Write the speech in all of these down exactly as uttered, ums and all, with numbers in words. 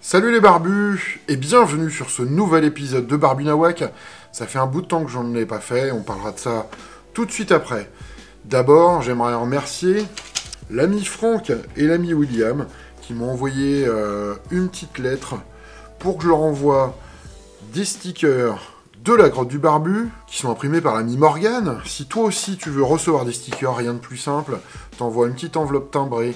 Salut les barbus et bienvenue sur ce nouvel épisode de Barbinawak. Ça fait un bout de temps que j'en ai pas fait, on parlera de ça tout de suite après. D'abord, j'aimerais remercier l'ami Franck et l'ami William qui m'ont envoyé euh, une petite lettre pour que je leur envoie des stickers de la grotte du barbu qui sont imprimés par l'ami Morgane. Si toi aussi tu veux recevoir des stickers, rien de plus simple, t'envoies une petite enveloppe timbrée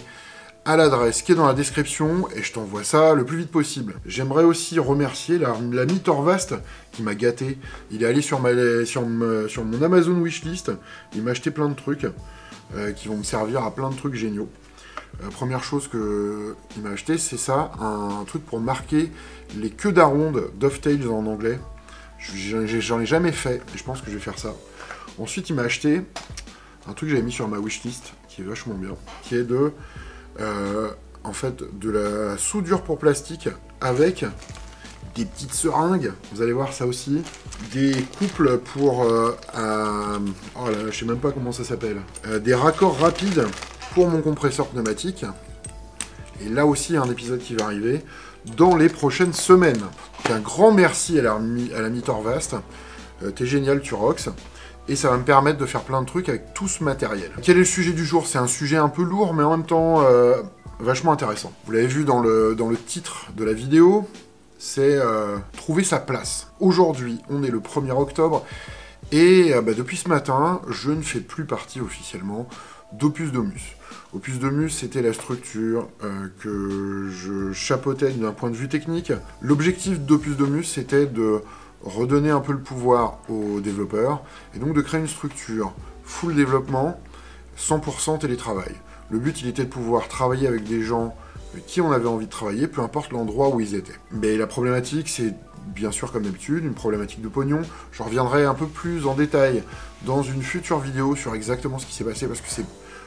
à l'adresse qui est dans la description, et je t'envoie ça le plus vite possible. J'aimerais aussi remercier l'ami Torvast qui m'a gâté. Il est allé sur, ma, sur, ma, sur mon Amazon Wishlist, il m'a acheté plein de trucs euh, qui vont me servir à plein de trucs géniaux. Euh, première chose qu'il m'a acheté, c'est ça, un truc pour marquer les queues d'aronde, dovetails en anglais. J'en ai jamais fait, et je pense que je vais faire ça. Ensuite, il m'a acheté un truc que j'avais mis sur ma wishlist, qui est vachement bien, qui est de... Euh, en fait, de la soudure pour plastique avec des petites seringues, vous allez voir ça aussi, des couples pour, euh, euh, oh là là, je sais même pas comment ça s'appelle, euh, des raccords rapides pour mon compresseur pneumatique, et là aussi un épisode qui va arriver dans les prochaines semaines. Donc, un grand merci à l'ami Torvast, euh, t'es génial, tu rocks. Et ça va me permettre de faire plein de trucs avec tout ce matériel. Quel est le sujet du jour? C'est un sujet un peu lourd, mais en même temps, euh, vachement intéressant. Vous l'avez vu dans le, dans le titre de la vidéo, c'est euh, trouver sa place. Aujourd'hui, on est le premier octobre, et euh, bah, depuis ce matin, je ne fais plus partie officiellement d'Opus Domus. Opus Domus, c'était la structure euh, que je chapeautais d'un point de vue technique. L'objectif d'Opus Domus, c'était de redonner un peu le pouvoir aux développeurs, et donc de créer une structure full développement, cent pour cent télétravail. Le but, il était de pouvoir travailler avec des gens avec qui on avait envie de travailler, peu importe l'endroit où ils étaient. Mais la problématique, c'est bien sûr, comme d'habitude, une problématique de pognon. Je reviendrai un peu plus en détail dans une future vidéo sur exactement ce qui s'est passé, parce que c'est...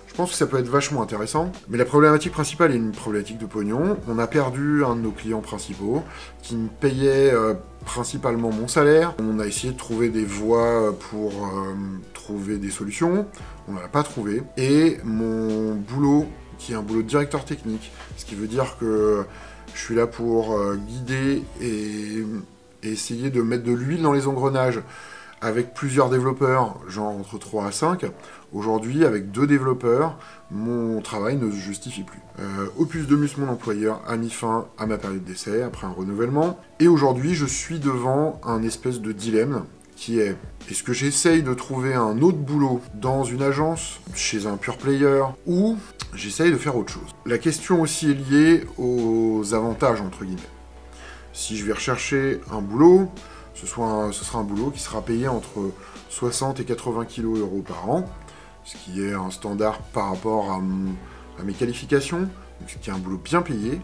je pense que ça peut être vachement intéressant. Mais la problématique principale est une problématique de pognon. On a perdu un de nos clients principaux qui me payait euh, principalement mon salaire. On a essayé de trouver des voies pour euh, trouver des solutions. On n'en a pas trouvé. Et mon boulot, qui est un boulot de directeur technique, ce qui veut dire que je suis là pour euh, guider et, et essayer de mettre de l'huile dans les engrenages avec plusieurs développeurs, genre entre trois à cinq. Aujourd'hui, avec deux développeurs, mon travail ne se justifie plus. Euh, Opus Domus, mon employeur, a mis fin à ma période d'essai après un renouvellement. Et aujourd'hui, je suis devant un espèce de dilemme qui est: est-ce que j'essaye de trouver un autre boulot dans une agence, chez un pure player, ou j'essaye de faire autre chose? La question aussi est liée aux avantages, entre guillemets. Si je vais rechercher un boulot, Ce, soit un, ce sera un boulot qui sera payé entre soixante et quatre-vingts kilos euros par an, ce qui est un standard par rapport à, mon, à mes qualifications, ce qui est un boulot bien payé.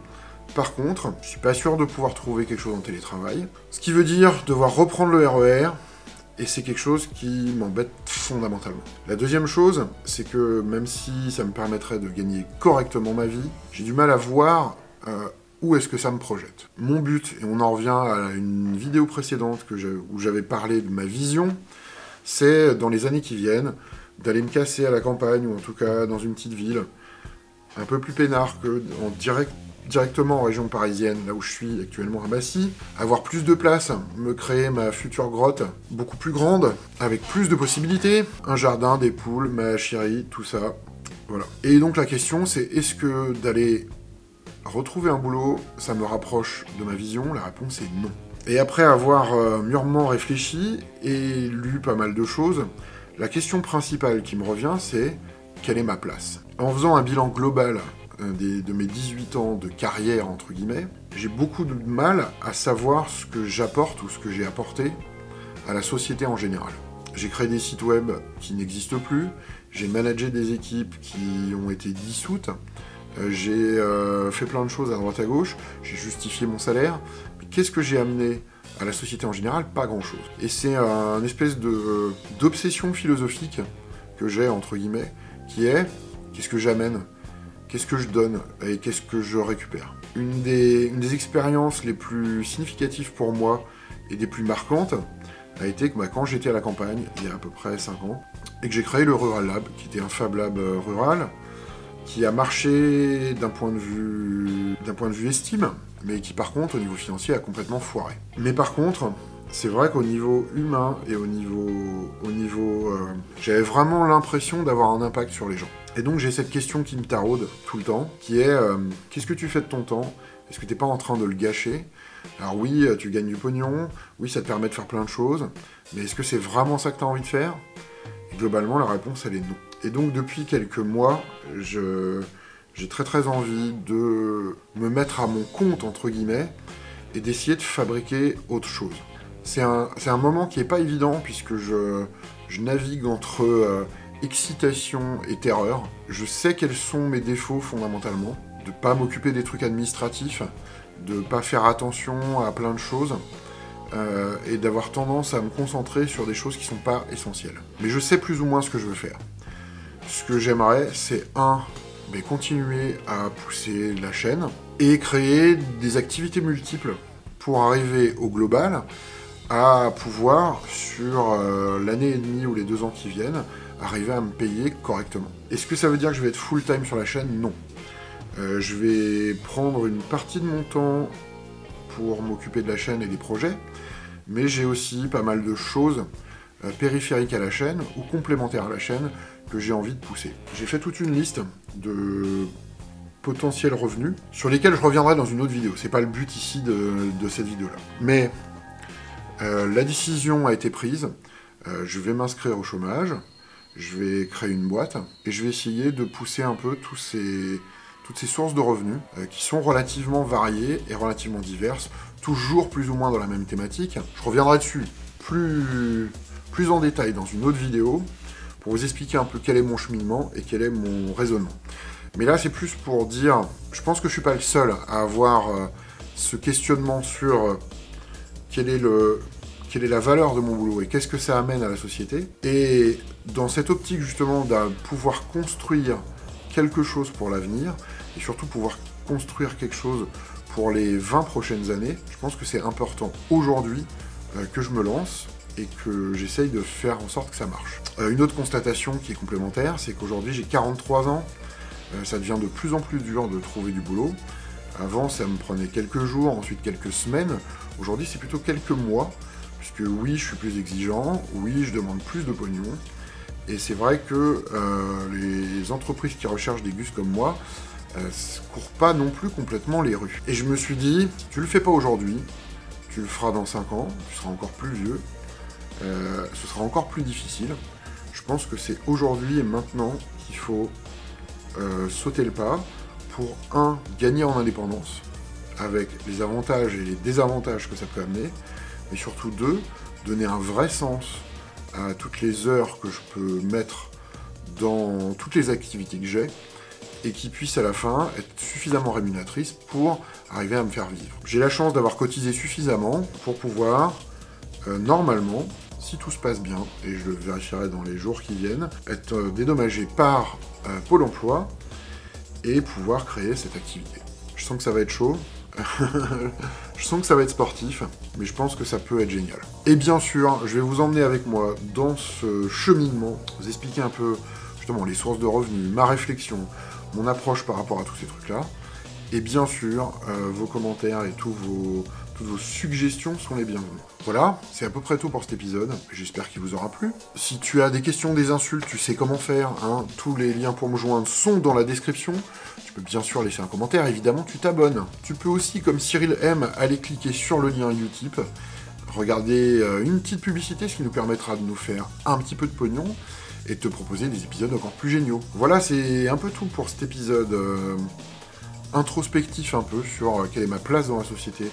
Par contre, je ne suis pas sûr de pouvoir trouver quelque chose en télétravail, ce qui veut dire devoir reprendre le R E R, et c'est quelque chose qui m'embête fondamentalement. La deuxième chose, c'est que même si ça me permettrait de gagner correctement ma vie, j'ai du mal à voir... Euh, où est-ce que ça me projette? Mon but, et on en revient à une vidéo précédente que où j'avais parlé de ma vision, c'est, dans les années qui viennent, d'aller me casser à la campagne, ou en tout cas dans une petite ville, un peu plus peinard que en direct, directement en région parisienne, là où je suis actuellement à Massy, avoir plus de place, me créer ma future grotte beaucoup plus grande, avec plus de possibilités, un jardin, des poules, ma chérie, tout ça, voilà. Et donc la question, c'est est-ce que d'aller retrouver un boulot, ça me rapproche de ma vision? La réponse est non. Et après avoir euh, mûrement réfléchi et lu pas mal de choses, la question principale qui me revient, c'est: quelle est ma place? En faisant un bilan global euh, des, de mes dix-huit ans de carrière, entre guillemets, j'ai beaucoup de mal à savoir ce que j'apporte ou ce que j'ai apporté à la société en général. J'ai créé des sites web qui n'existent plus, j'ai managé des équipes qui ont été dissoutes, j'ai euh, fait plein de choses à droite à gauche, j'ai justifié mon salaire, mais qu'est-ce que j'ai amené à la société en général? Pas grand-chose. Et c'est euh, une espèce de, euh, d'obsession philosophique que j'ai, entre guillemets, qui est: qu'est-ce que j'amène, qu'est-ce que je donne et qu'est-ce que je récupère? Une des, une des expériences les plus significatives pour moi et des plus marquantes a été que bah, quand j'étais à la campagne, il y a à peu près cinq ans, et que j'ai créé le Rural Lab, qui était un Fab Lab euh, rural, qui a marché d'un point de vue, d'un point de vue estime, mais qui par contre au niveau financier a complètement foiré. Mais par contre, c'est vrai qu'au niveau humain et au niveau... Au niveau euh, j'avais vraiment l'impression d'avoir un impact sur les gens. Et donc j'ai cette question qui me taraude tout le temps, qui est euh, « Qu'est-ce que tu fais de ton temps? Est-ce que t'es pas en train de le gâcher? » Alors oui, tu gagnes du pognon, oui, ça te permet de faire plein de choses, mais est-ce que c'est vraiment ça que t'as envie de faire? Et globalement, la réponse, elle est non. Et donc depuis quelques mois, je, j'ai très très envie de me mettre à mon compte, entre guillemets, et d'essayer de fabriquer autre chose. C'est un, c'est un moment qui n'est pas évident, puisque je, je navigue entre euh, excitation et terreur. Je sais quels sont mes défauts fondamentalement, de ne pas m'occuper des trucs administratifs, de ne pas faire attention à plein de choses, euh, et d'avoir tendance à me concentrer sur des choses qui ne sont pas essentielles. Mais je sais plus ou moins ce que je veux faire. Ce que j'aimerais, c'est un, mais continuer à pousser la chaîne, et créer des activités multiples pour arriver au global, à pouvoir, sur euh, l'année et demie ou les deux ans qui viennent, arriver à me payer correctement. Est-ce que ça veut dire que je vais être full-time sur la chaîne? Non. Euh, je vais prendre une partie de mon temps pour m'occuper de la chaîne et des projets, mais j'ai aussi pas mal de choses euh, périphériques à la chaîne ou complémentaires à la chaîne que j'ai envie de pousser. J'ai fait toute une liste de potentiels revenus sur lesquels je reviendrai dans une autre vidéo. C'est pas le but ici de, de cette vidéo-là. Mais euh, la décision a été prise. Euh, je vais m'inscrire au chômage, je vais créer une boîte et je vais essayer de pousser un peu tous ces... toutes ces sources de revenus euh, qui sont relativement variées et relativement diverses, toujours plus ou moins dans la même thématique. Je reviendrai dessus plus, plus en détail dans une autre vidéo pour vous expliquer un peu quel est mon cheminement et quel est mon raisonnement. Mais là, c'est plus pour dire, je pense que je ne suis pas le seul à avoir euh, ce questionnement sur euh, quel est le... quelle est la valeur de mon boulot et qu'est-ce que ça amène à la société. Et dans cette optique justement de pouvoir construire quelque chose pour l'avenir, et surtout pouvoir construire quelque chose pour les vingt prochaines années, je pense que c'est important aujourd'hui euh, que je me lance et que j'essaye de faire en sorte que ça marche. Euh, une autre constatation qui est complémentaire, c'est qu'aujourd'hui j'ai quarante-trois ans, euh, ça devient de plus en plus dur de trouver du boulot. Avant ça me prenait quelques jours, ensuite quelques semaines, aujourd'hui c'est plutôt quelques mois, puisque oui je suis plus exigeant, oui je demande plus de pognon. Et c'est vrai que euh, les entreprises qui recherchent des gus comme moi ne euh, courent pas non plus complètement les rues. Et je me suis dit, si tu le fais pas aujourd'hui, tu le feras dans cinq ans, tu seras encore plus vieux, euh, ce sera encore plus difficile. Je pense que c'est aujourd'hui et maintenant qu'il faut euh, sauter le pas pour, un, gagner en indépendance, avec les avantages et les désavantages que ça peut amener, mais surtout, deux, donner un vrai sens à toutes les heures que je peux mettre dans toutes les activités que j'ai et qui puissent à la fin être suffisamment rémunératrices pour arriver à me faire vivre. J'ai la chance d'avoir cotisé suffisamment pour pouvoir, euh, normalement, si tout se passe bien, et je le vérifierai dans les jours qui viennent, être euh, dédommagé par euh, Pôle Emploi et pouvoir créer cette activité. Je sens que ça va être chaud. Je sens que ça va être sportif, mais je pense que ça peut être génial. Et bien sûr, je vais vous emmener avec moi dans ce cheminement, vous expliquer un peu justement les sources de revenus, ma réflexion, mon approche par rapport à tous ces trucs-là. Et bien sûr, euh, vos commentaires et tous vos, toutes vos suggestions sont les bienvenues. Voilà, c'est à peu près tout pour cet épisode. J'espère qu'il vous aura plu. Si tu as des questions, des insultes, tu sais comment faire, hein. Tous les liens pour me joindre sont dans la description. Tu peux bien sûr laisser un commentaire, évidemment, tu t'abonnes. Tu peux aussi, comme Cyril aime, aller cliquer sur le lien U-tip, regarder euh, une petite publicité, ce qui nous permettra de nous faire un petit peu de pognon et de te proposer des épisodes encore plus géniaux. Voilà, c'est un peu tout pour cet épisode... Euh... introspectif un peu sur euh, quelle est ma place dans la société,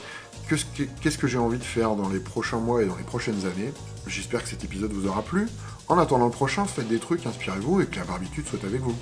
qu'est-ce que, qu'est-ce que j'ai envie de faire dans les prochains mois et dans les prochaines années. J'espère que cet épisode vous aura plu. En attendant le prochain, faites des trucs, inspirez-vous et que la barbitude soit avec vous.